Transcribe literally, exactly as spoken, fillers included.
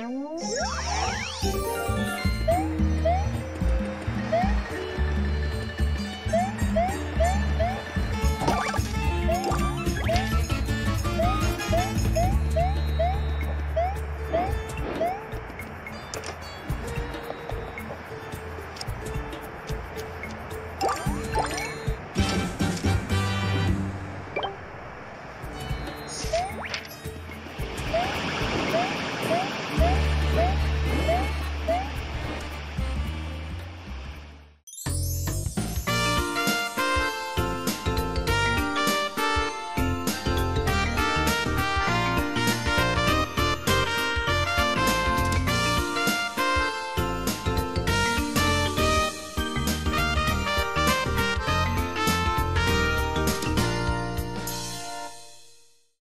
Wow.